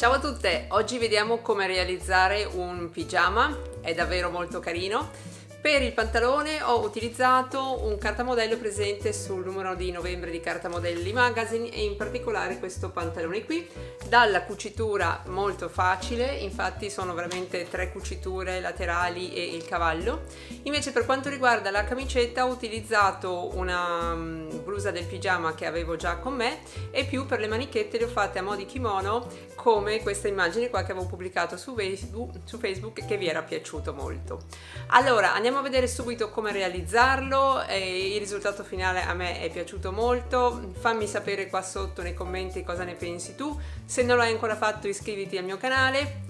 Ciao a tutte, oggi vediamo come realizzare un pigiama, è davvero molto carino. Per il pantalone ho utilizzato un cartamodello presente sul numero di novembre di Cartamodelli Magazine e in particolare questo pantalone qui, dalla cucitura molto facile, infatti sono veramente 3 cuciture laterali e il cavallo. Invece per quanto riguarda la camicetta ho utilizzato una blusa del pigiama che avevo già con me e più per le manichette le ho fatte a mo' di kimono, come questa immagine qua che avevo pubblicato su Facebook che vi era piaciuto molto. Allora andiamo a vedere subito come realizzarlo, e il risultato finale a me è piaciuto molto. Fammi sapere qua sotto nei commenti cosa ne pensi tu. Se non l'hai ancora fatto iscriviti al mio canale.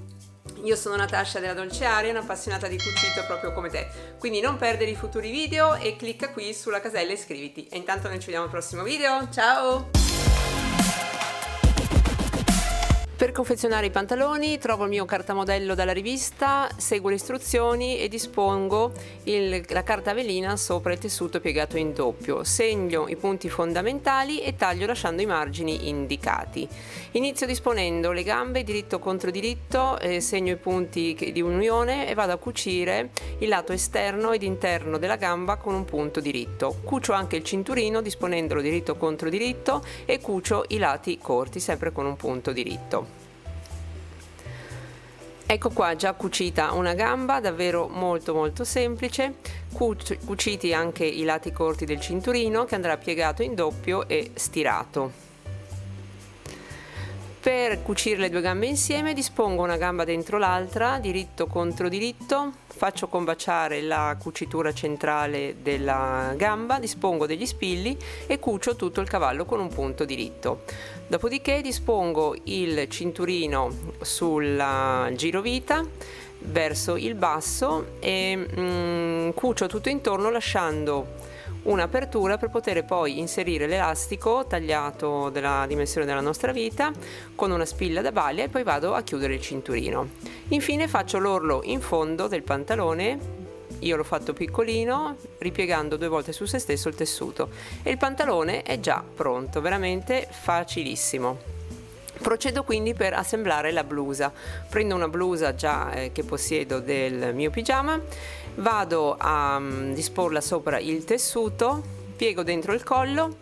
Io sono Natascia della Dolce Aria, un'appassionata di cucito proprio come te, quindi non perdere i futuri video e clicca qui sulla casella iscriviti. E intanto noi ci vediamo al prossimo video, ciao! Per confezionare i pantaloni trovo il mio cartamodello dalla rivista, seguo le istruzioni e dispongo la carta velina sopra il tessuto piegato in doppio, segno i punti fondamentali e taglio lasciando i margini indicati. Inizio disponendo le gambe diritto contro diritto, segno i punti di unione e vado a cucire il lato esterno ed interno della gamba con un punto diritto. Cucio anche il cinturino disponendolo diritto contro diritto e cucio i lati corti sempre con un punto diritto. Ecco qua già cucita una gamba, davvero molto semplice. Cuciti anche i lati corti del cinturino che andrà piegato in doppio e stirato. Per cucire le due gambe insieme dispongo una gamba dentro l'altra, diritto contro diritto, faccio combaciare la cucitura centrale della gamba, dispongo degli spilli e cucio tutto il cavallo con un punto diritto. Dopodiché dispongo il cinturino sul girovita verso il basso e cucio tutto intorno lasciando un'apertura per poter poi inserire l'elastico tagliato della dimensione della nostra vita con una spilla da balia e poi vado a chiudere il cinturino. Infine faccio l'orlo in fondo del pantalone, io l'ho fatto piccolino ripiegando 2 volte su se stesso il tessuto e il pantalone è già pronto, veramente facilissimo. Procedo quindi per assemblare la blusa, prendo una blusa già che possiedo del mio pigiama, vado a disporla sopra il tessuto, piego dentro il collo,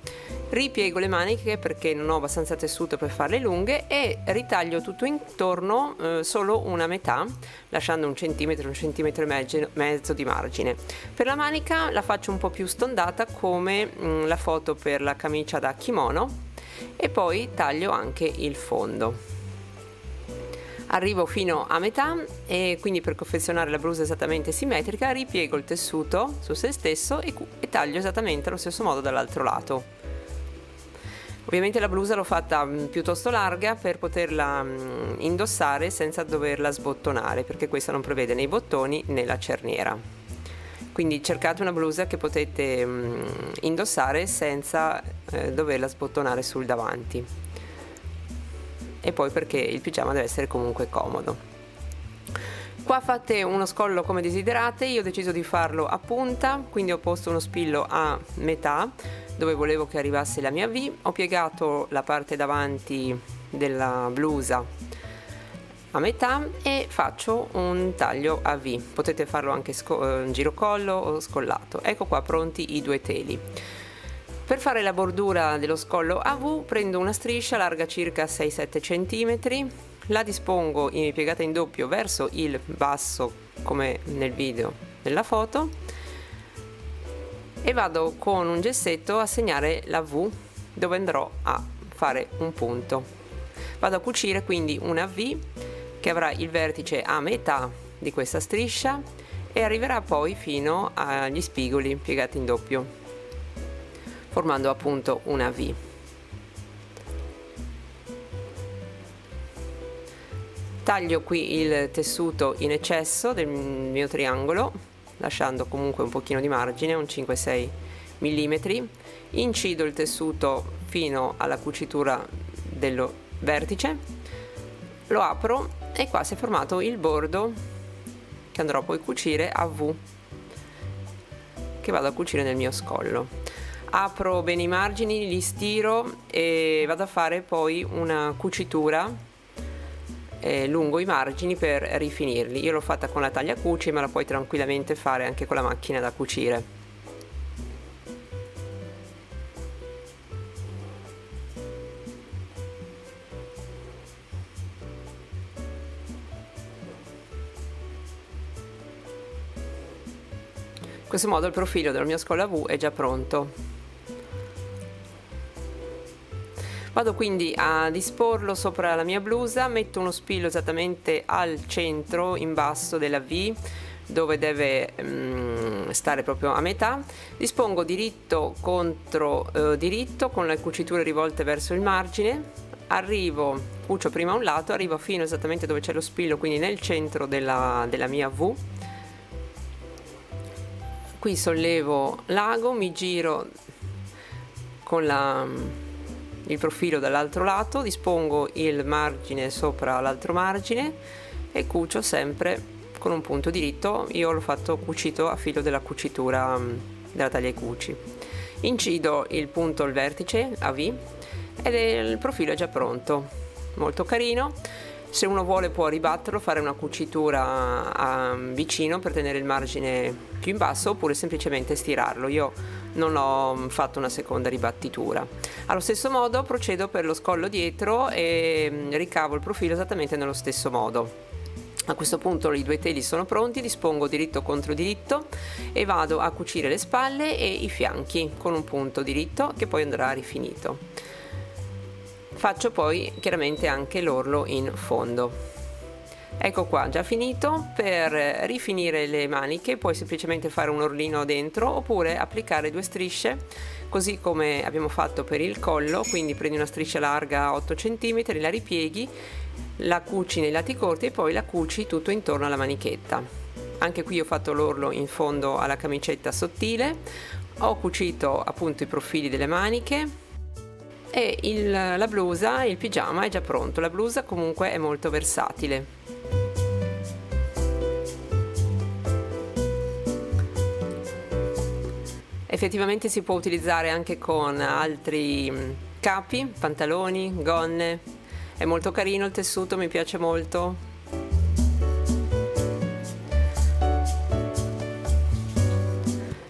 ripiego le maniche perché non ho abbastanza tessuto per farle lunghe e ritaglio tutto intorno solo una metà, lasciando 1 centimetro, 1,5 centimetri di margine. Per la manica la faccio un po' più stondata come la foto per la camicia da kimono e poi taglio anche il fondo. Arrivo fino a metà e quindi per confezionare la blusa esattamente simmetrica ripiego il tessuto su se stesso e taglio esattamente allo stesso modo dall'altro lato. Ovviamente la blusa l'ho fatta piuttosto larga per poterla indossare senza doverla sbottonare perché questa non prevede né i bottoni né la cerniera. Quindi cercate una blusa che potete indossare senza doverla sbottonare sul davanti. E poi perché il pigiama deve essere comunque comodo. Qua fate uno scollo come desiderate, io ho deciso di farlo a punta, quindi ho posto uno spillo a metà dove volevo che arrivasse la mia V, ho piegato la parte davanti della blusa a metà e faccio un taglio a V, potete farlo anche girocollo o scollato. Ecco qua pronti i 2 teli. Per fare la bordura dello scollo a V prendo una striscia larga circa 6-7 cm, la dispongo piegata in doppio verso il basso come nel video della foto e vado con un gessetto a segnare la V dove andrò a fare un punto. Vado a cucire quindi una V che avrà il vertice a metà di questa striscia e arriverà poi fino agli spigoli piegati in doppio, formando appunto una V. Taglio qui il tessuto in eccesso del mio triangolo, lasciando comunque un pochino di margine, un 5-6 mm, incido il tessuto fino alla cucitura dello vertice, lo apro e qua si è formato il bordo che andrò poi a cucire a V, che vado a cucire nel mio scollo. Apro bene i margini, li stiro e vado a fare poi una cucitura lungo i margini per rifinirli. Io l'ho fatta con la taglia cuci, ma la puoi tranquillamente fare anche con la macchina da cucire. In questo modo il profilo della mia scolla V è già pronto. Vado quindi a disporlo sopra la mia blusa, metto uno spillo esattamente al centro, in basso della V, dove deve stare proprio a metà. Dispongo diritto contro diritto con le cuciture rivolte verso il margine. Arrivo, cucio prima un lato, arrivo fino esattamente dove c'è lo spillo, quindi nel centro della mia V. Qui sollevo l'ago, mi giro con il profilo dall'altro lato, dispongo il margine sopra l'altro margine e cucio sempre con un punto diritto. Io l'ho fatto cucito a filo della cucitura della taglia ai cuci. Incido il punto al vertice a V ed il profilo è già pronto, molto carino. Se uno vuole può ribatterlo, fare una cucitura vicino per tenere il margine più in basso, oppure semplicemente stirarlo. Io non ho fatto una seconda ribattitura. Allo stesso modo procedo per lo scollo dietro e ricavo il profilo esattamente nello stesso modo. A questo punto i due teli sono pronti, dispongo diritto contro diritto e vado a cucire le spalle e i fianchi con un punto diritto che poi andrà rifinito. Faccio poi chiaramente anche l'orlo in fondo. Ecco qua, già finito. Per rifinire le maniche puoi semplicemente fare un orlino dentro oppure applicare due strisce, così come abbiamo fatto per il collo. Quindi prendi una striscia larga 8 cm, la ripieghi, la cuci nei lati corti e poi la cuci tutto intorno alla manichetta. Anche qui ho fatto l'orlo in fondo alla camicetta sottile, ho cucito appunto i profili delle maniche e la blusa, il pigiama è già pronto. La blusa comunque è molto versatile. Effettivamente si può utilizzare anche con altri capi, pantaloni, gonne. È molto carino il tessuto, mi piace molto.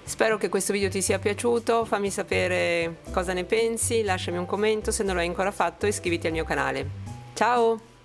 Spero che questo video ti sia piaciuto, fammi sapere cosa ne pensi, lasciami un commento se non l'hai ancora fatto e iscriviti al mio canale. Ciao!